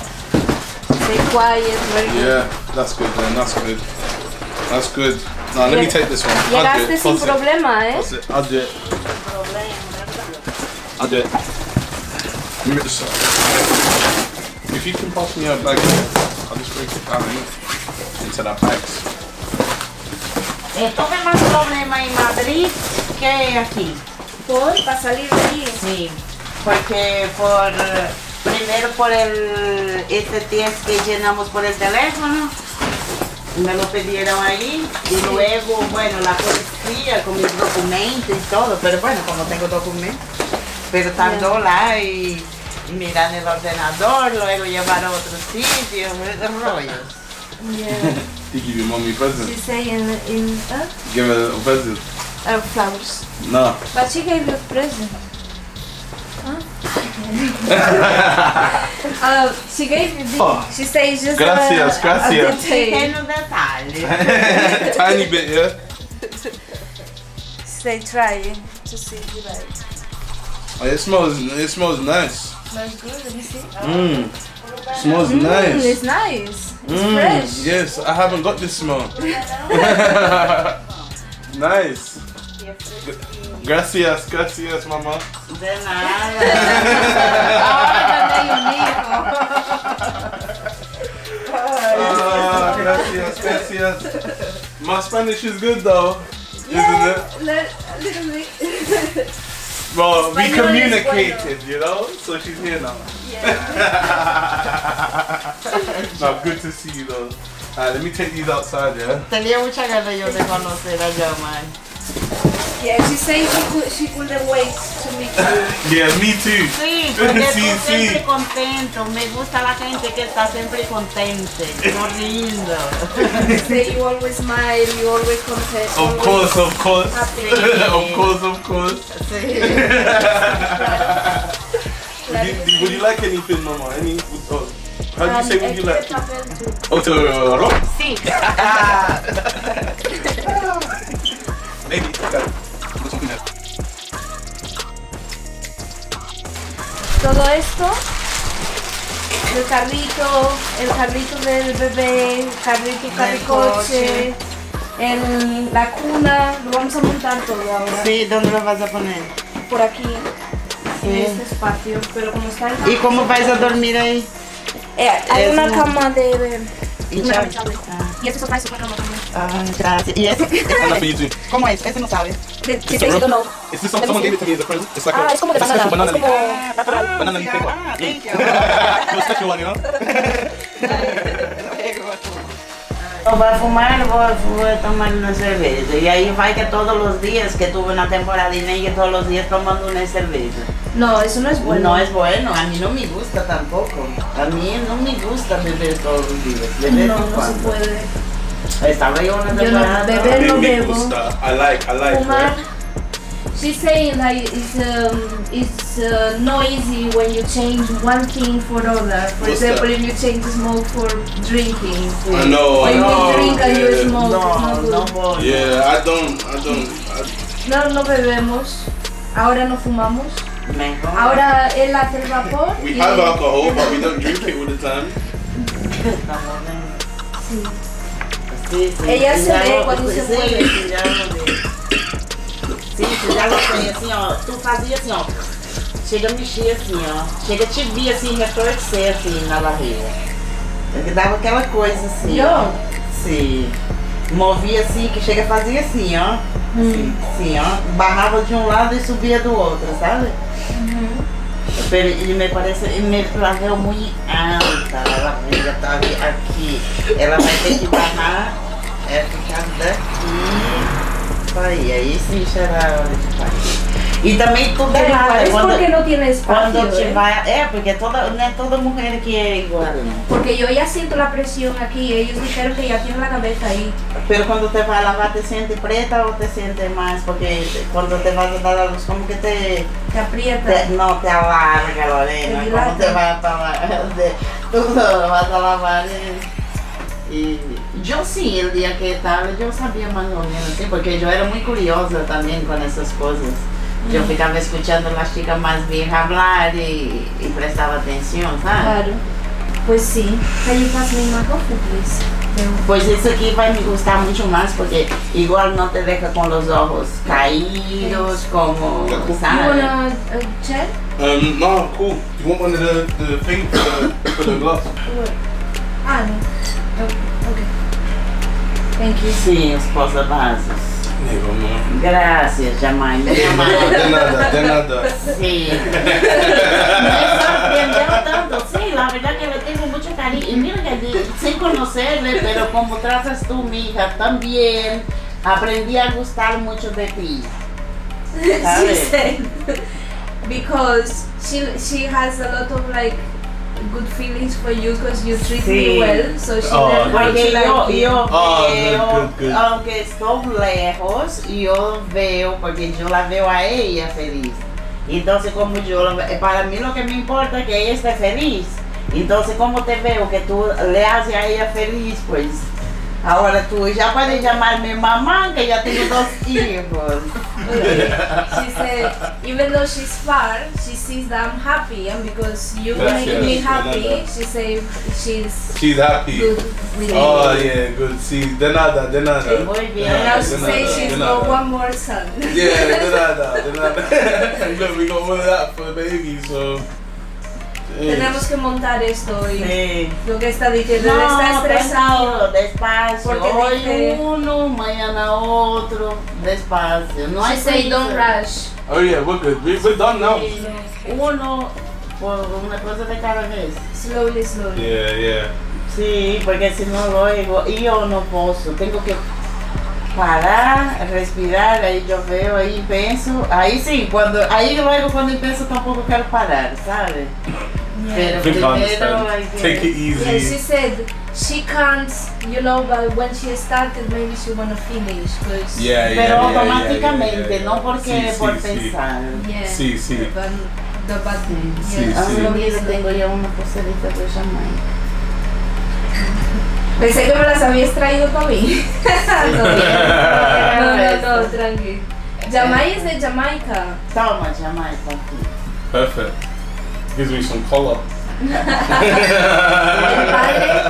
Stay quiet, very good. Yeah, that's good. No, let me take this one. Llegaste sin problema, eh? I'll do it. If you can pass me a bag, I'll just break it down into that bags. Esto es más problema en Madrid que aquí. ¿Por? ¿Para salir de aquí? Sí, porque primero por este test que llenamos por el teléfono. Me lo pidieron ahí y luego, bueno, la policía con mis documentos y todo, pero bueno, como tengo documentos, pero tardó la y miran el ordenador, luego llevar a otro sitio, rollos. Yeah. Did you give your mommy a present? She said give her a present. Flowers. No. But she gave you a present. She gave me the, she says just gracias. A tiny bit, yeah? They try to see the light. Oh, it smells nice. Smells good, let me see. Smells nice. It's nice. It's fresh. Yes, I haven't got this smell. Nice. Gracias, mamá. De nada. Oh, gracias. My Spanish is good though, isn't it? A little bit. Well, we communicated, you know, so she's here now. Yeah. No, good to see you though. Let me take these outside, yeah? Tenía mucha ganas yo de conocer a Jahmai. Yeah, she said she couldn't wait to meet you. Yeah, me too. Sí, porque tú siempre contento. Me gusta la gente que está siempre contenta, sonriendo. Say you always smile, you always content. Of course. Of course. Sí. Would you like anything, mama? How do you say would you like? Otro. Sí. Maybe. Todo esto el carrito del bebé, el carrito carricoche, la cuna. Lo vamos a montar todo ahora. Sí, ¿dónde lo vas a poner? Por aquí, sí, en este espacio, pero como está el... ¿Y cómo vais a dormir ahí? Hay una cama de... Y eso es bueno, no también. Ah, gracias. Y eso. ¿Cómo es? Eso no sabe. Is this someone gave it to me as a present? It's like it's como de banana. Banana leaf. Banana leaf. Thank you. It was special one, you know? Voy a fumar, voy a tomar una cerveza. Y ahí va que todos los días, que tuve una temporadina y que todos los días tomando una cerveza. No, eso no es bueno. No es bueno, a mí no me gusta tampoco. A mí no me gusta beber todos los días. Beber no, no se puede. Estaba yo una temporada. Yo no, beber no bebo. Me gusta. I like. Fumar. She's saying that it's not easy when you change one thing for another. For example, if you change smoke for drinking. I know, I know. When you drink and you smoke, it's not good. Yeah, I don't. No bebemos. Ahora no fumamos. Mejor. Ahora él hace el vapor. We have alcohol, but we don't drink it all the time. Sí. Sí. Ella se ve cuando se mueve. Sim, você já tem assim, ó, tu fazia assim, ó, chega a mexer assim, ó, chega a te vir assim, retorcer assim na barriga. Ele dava aquela coisa assim, ó, se movia assim, que chega a fazer assim, ó, assim, ó, barrava de um lado e subia do outro, sabe? Ele me parece, ele me lavou muito alta, a barriga tava aqui, ela vai ter que barrar, é ficar daqui. Ahí, ahí sí será de país. Y también todo es igual. Es porque no tiene espacio. Porque toda mujer quiere igual. Porque yo ya siento la presión aquí. Ellos dijeron que ya tienen la cabeza ahí. Pero cuando te vas a lavar, ¿te sientes preta o te sientes más? Porque cuando te vas a dar la luz, como que te aprieta. No, te alarga, Lorena. Como te vas a lavar. Tú lo vas a lavar. Y yo sí, el día que estaba, yo sabía más o menos, ¿sí? Porque yo era muy curiosa también con esas cosas. Yo ficaba escuchando a las chicas más viejas hablar y prestaba atención, ¿sabes? Claro, pues sí. Pues eso aquí va a me gustar mucho más porque igual no te deja con los ojos caídos, como, ¿sabes? No, cool. You want one of the things for the glass? Ah, no. Okay. Thank you. Sim, os posavasos. Gracias, Jahmai. De nada. Sim. Me tanto, sim. La verdad que le tengo mucho cariño. Y mira que sin conocerle, pero como tratas tú, mi hija, también aprendí a gustar mucho de ti. ¿Sabes? Because she has a lot of like good feelings for you because you treat me well, so she yo veo, aunque estou lejos, yo veo, porque yo la veo a ella feliz. Entonces como yo, para mí lo que me importa es que ella esté feliz. Entonces como te veo que tú le haces a ella feliz, pues ahora tú ya puedes llamarme mamá, que ya tengo 2 hijos. She said, even though she's far, she sees that I'm happy, and because you make me happy, she says she's happy. Good with me. Yeah, good. Sí, de nada. Muy bien. And now she says she's got one more son. Yeah, de nada. Look, we got all that for the baby, so. Tenemos que montar esto y lo que está diciendo, está estresado, despacio, hoy dice, uno, mañana otro, despacio, no hay prisa. Don't rush. Oh yeah, we're good, we're done now. Uno, por una cosa de cada vez. Slowly. Yeah. Sí, porque si no luego, yo no puedo, tengo que parar, respirar, ahí yo veo, ahí pienso, ahí sí, cuando pienso tampoco quiero parar, ¿sabes? Yeah. Take it easy. Yeah, she said she can't, you know, but when she started, maybe she wanna finish. Pero automáticamente, no porque por pensar. Sí. Ahora tengo ya una poserita de Jahmai. Pensé que me las habías traído para mí. No, tranqui. Jahmai es de Jamaica. Toma, Jamaica. Perfect. Gives me some color. El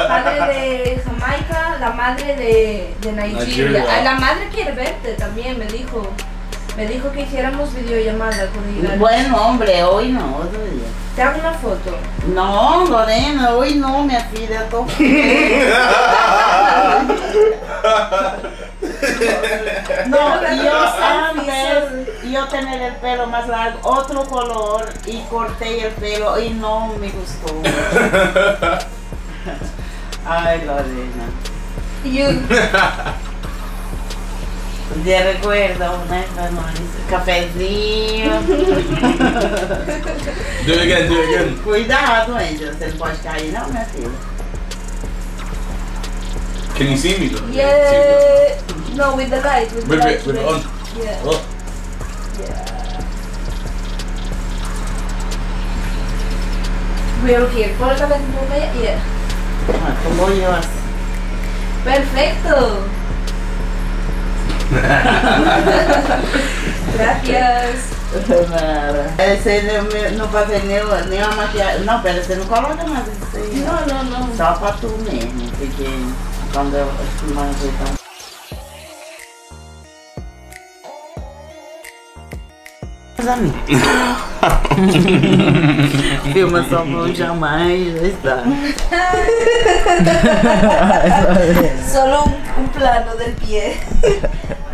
padre de Jamaica, la madre de Nigeria. La madre quiere verte también, me dijo. Me dijo que hiciéramos videollamada con ella. Bueno, hombre, hoy no, otro día. ¿Te hago una foto? No, Lorena, hoy no, me afida todo. No, yo tener el pelo más largo, otro color, y corté el pelo y no me gustó. Ay, Lorena. Yo recuerdo una noche, cafezinho. Do it again. Cuidado, ellos, el podcast no me afida. Can you see me though? Yeah. No, with the light. With it on. Yeah. Oh. Yeah. We're here. Pon la cabeza un poco allá. Yeah. Ah, como yo así. Perfecto. Gracias. Ese no va a venir ni a maquillaje. No, pero ese no coloca más. No. Só para tú mismo, pequeño. Cuando estuvimos gritando. A mim. Filma só por jamais está. Solo un plano del pie.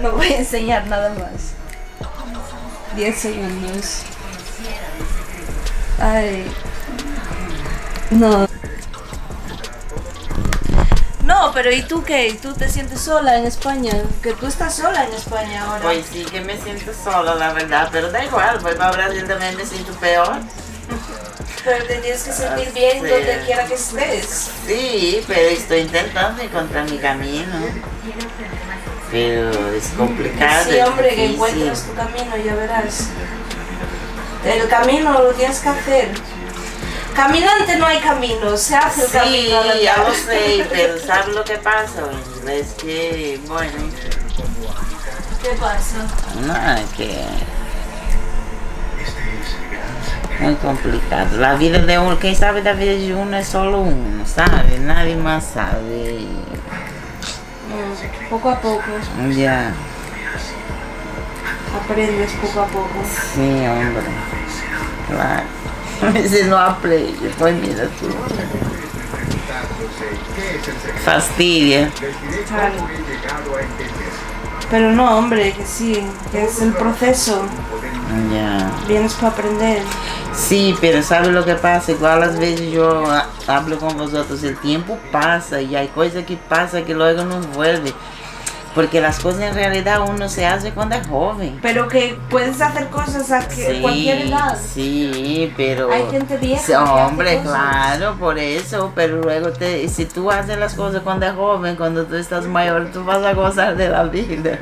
No voy a enseñar nada más. 10 segundos. Ay. No. No, pero ¿y tú qué? ¿Tú te sientes sola en España? Que tú estás sola en España ahora. Pues sí que me siento sola, la verdad, pero da igual, voy para Brasil también me siento peor. Pero te tienes que sentir bien donde quiera que estés. Sí, pero estoy intentando encontrar mi camino. Pero es complicado. Sí, hombre, que encuentres tu camino, ya verás. El camino lo tienes que hacer. Caminante no hay camino, se hace el camino. Sí, ya lo sé, pero ¿sabes lo que pasa? Es que, bueno... ¿Qué pasa? Nada, que... muy complicado. La vida de uno, quien sabe la vida de uno es solo uno, ¿sabes? Nadie más sabe. Poco a poco. Ya. Aprendes poco a poco. Sí, hombre. Claro. Si no aprende, pues mira tú. Fastidia. Claro. Pero no, hombre, que sí, es el proceso. Yeah. Vienes para aprender. Sí, pero ¿sabes lo que pasa? Igual a veces yo hablo con vosotros, el tiempo pasa y hay cosas que pasan que luego no vuelven. Porque las cosas en realidad uno se hace cuando es joven. Pero que puedes hacer cosas a cualquier edad. Sí, pero... hay gente vieja. Hombre, claro, por eso. Pero luego, si tú haces las cosas cuando es joven, cuando tú estás mayor, tú vas a gozar de la vida.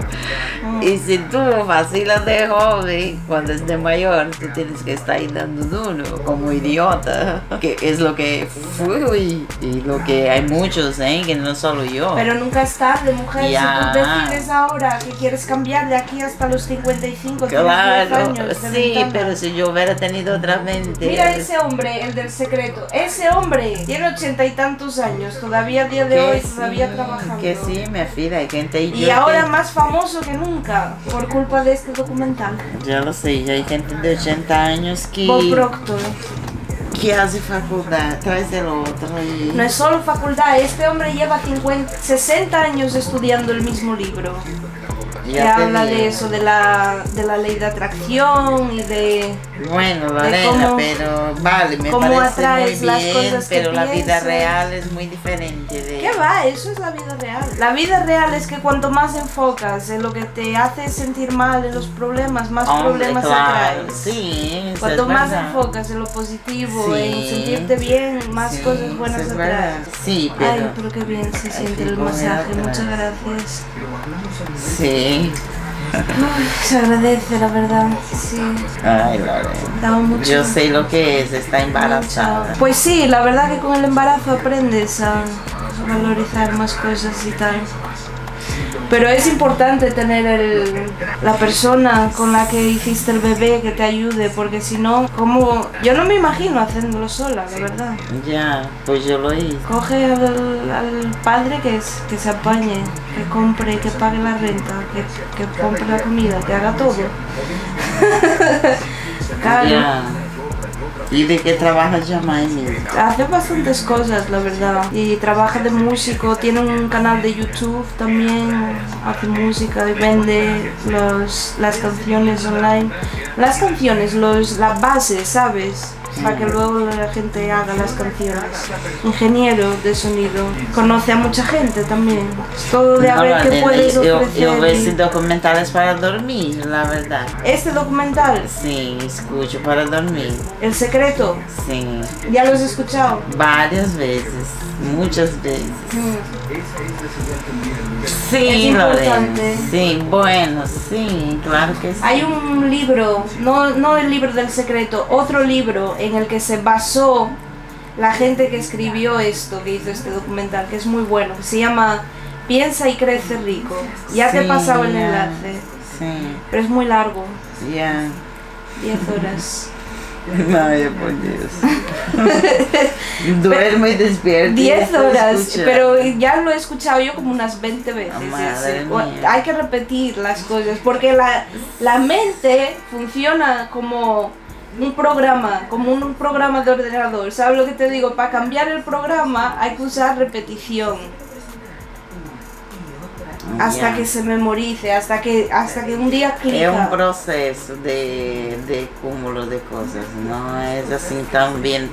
Y si tú vacilas de joven, cuando estés mayor, tú tienes que estar ahí dando duro, como idiota. Que es lo que fui y lo que hay muchos, que no solo yo. Pero nunca es tarde, mujer. Ya. Decides ahora que quieres cambiar de aquí hasta los 55, claro, 10 años. Sí, pero si yo hubiera tenido otra mente. Mira ese hombre, el del secreto. Ese hombre tiene 80 y tantos años, todavía a día de hoy, sí, todavía trabajando. Que sí, me afida, hay gente. Y ahora que... más famoso que nunca, por culpa de este documental. Ya lo sé, ya hay gente de 80 años que... Bob Proctor. Que hace facultad, traes el otro y... No es solo facultad, este hombre lleva 60 años estudiando el mismo libro. Que habla de eso, de la ley de atracción y de... Bueno, Lorena, pero vale, me parece muy bien, pero la vida real es muy diferente de... ¿Qué va? Eso es la vida real. La vida real es que cuanto más enfocas en lo que te hace sentir mal, en los problemas, más problemas atraes. Sí, cuanto más enfocas en lo positivo, en sentirte bien, más cosas buenas atraes. Sí, pero... Ay, pero qué bien se siente el masaje, muchas gracias. Sí. Se agradece, la verdad, sí. Ay, Lorena, yo sé lo que es, está embarazada. Pues sí, la verdad que con el embarazo aprendes a valorizar más cosas y tal. Pero es importante tener la persona con la que hiciste el bebé que te ayude, porque si no, como yo no me imagino haciéndolo sola, de verdad. Ya, pues yo lo hice. Coge al padre que se apañe, que compre, que pague la renta, que compre la comida, que haga todo. Claro. Ya. ¿Y de qué trabaja Jahmai? Hace bastantes cosas, la verdad. Y trabaja de músico, tiene un canal de YouTube también, hace música y vende las canciones online. Las canciones, las bases, ¿sabes? Para que luego la gente haga las canciones. Ingeniero de sonido. Conoce a mucha gente también. Todo de a ver qué puedes ofrecer. Yo veo estos documentales para dormir, la verdad. ¿Este documental? Sí, escucho para dormir. ¿El secreto? Sí. ¿Ya lo has escuchado? Varias veces, muchas veces. Sí, lo veo. Sí, bueno, sí, claro que sí. Hay un libro, no el libro del secreto, otro libro en el que se basó la gente que escribió esto, que hizo este documental, que es muy bueno, que se llama Piensa y Crece Rico. Ya te he pasado el enlace, pero es muy largo. Ya. 10 horas. Vaya, por Dios. Duermo y despierto. 10 horas, pero ya lo he escuchado yo como unas 20 veces. Hay que repetir las cosas, porque la mente funciona como un programa, como un programa de ordenador. ¿Sabes lo que te digo? Para cambiar el programa hay que usar repetición. Hasta que se memorice, hasta que un día clica. Es un proceso de cúmulo de cosas, no es así tan bien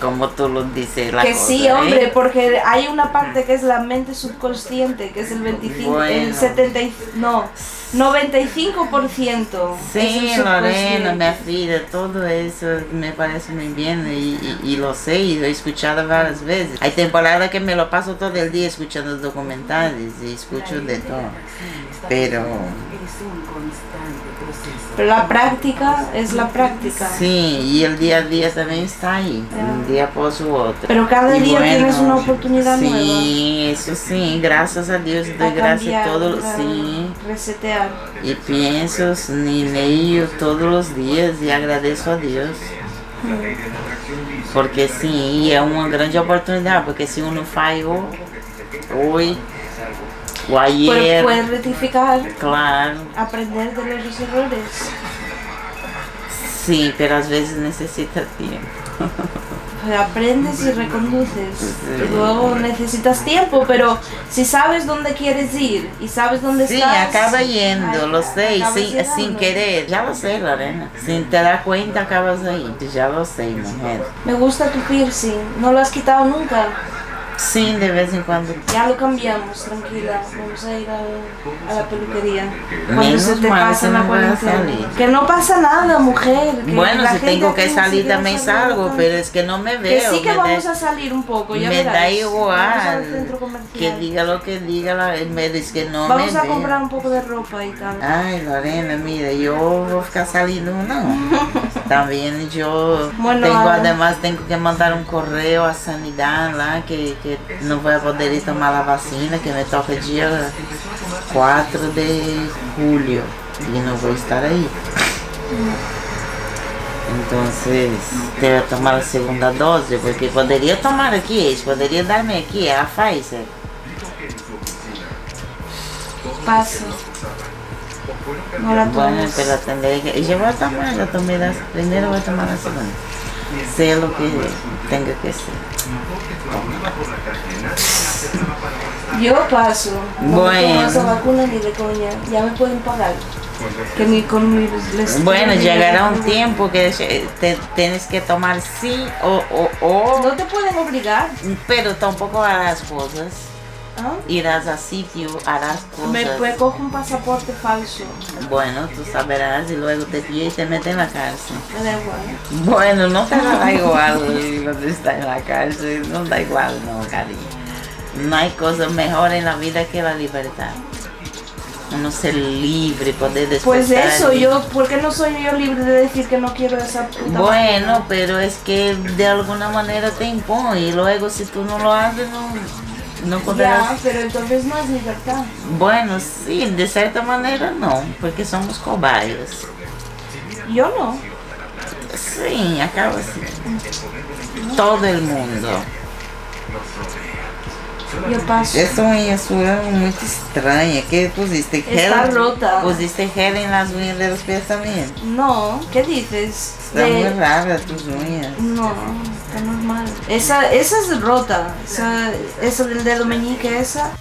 como tú lo dices la cosa, sí, hombre, porque hay una parte que es la mente subconsciente, que es el 25, el 95%. Sí, Lorena, mi afida, todo eso me parece muy bien y lo sé y lo he escuchado varias veces. Hay temporadas que me lo paso todo el día escuchando documentales y escucho de todo, pero la práctica es la práctica. Sí, y el día a día también está ahí, un día por su otro. Pero cada día tienes una oportunidad nueva. Sí, eso sí, gracias a Dios, doy gracias a todos, sí. Resetear. Y pienso, ni leo todos los días y agradezco a Dios. Porque sí, es una gran oportunidad, porque si uno falló hoy, o ayer, puedes rectificar, claro, aprender de los errores. Sí, pero a veces necesitas tiempo. Pues aprendes y reconduces, sí. Luego necesitas tiempo, pero si sabes dónde quieres ir y sabes dónde estás, acaba yendo, lo sé, sin querer, ya lo sé, Lorena, sin te dar cuenta acabas ahí, ya lo sé, mujer. Me gusta tu piercing, ¿no lo has quitado nunca? Sí, de vez en cuando. Ya lo cambiamos, tranquila. Vamos a ir a la peluquería. Cuando se te pasa la cuarentena. Que no pasa nada, mujer. Bueno, si tengo que salir también salgo, pero es que no me veo. Que sí que vamos a salir un poco, ya verás. Me da igual. Que diga lo que diga, es que no me veo. Vamos a comprar un poco de ropa y tal. Ay, Lorena, mira, yo voy a ficar saliendo, no. También yo tengo, además tengo que mandar un correo a Sanidad, ¿la? Que no voy a poder tomar la vacina, que me toca el día 4 de julio y no voy a estar ahí. Entonces, tengo que tomar la segunda dosis, porque podría tomar aquí, podría darme aquí a Pfizer. Paso. No la tomo. Bueno, pero tendré que... Yo voy a tomar, la tomé la primera, voy a tomar la segunda. Sé lo que tenga que ser. Yo paso, no esa vacuna ni de coña, ya me pueden pagar. Que ni con mis... Bueno, llegará un tiempo que te tienes que tomar sí o... No te pueden obligar. Pero tampoco harás cosas. ¿Ah? Irás a sitio, harás cosas. Me puede coger un pasaporte falso. Bueno, tú sabrás y luego te pide y te mete en la cárcel. Me da igual. Bueno, no te da igual cuando estás en la cárcel. No da igual, no, cariño. No hay cosa mejor en la vida que la libertad. Uno ser libre, poder después. Pues eso, yo, ¿por qué no soy yo libre de decir que no quiero esa puta? Bueno, manera? Pero es que de alguna manera te impone y luego si tú no lo haces, no... no podemos... Ya, pero entonces no es libertad. Bueno, sí, de cierta manera no, porque somos cobayas. Yo no. Sí, acaba así. Todo el mundo. Yo paso. Es una yesura muy extraña. ¿Qué pusiste? Está rota. ¿Pusiste gel en las uñas de los pies también? No, ¿qué dices? Está muy rara tus uñas. No, está normal. Esa es rota. Esa del dedo meñique, esa.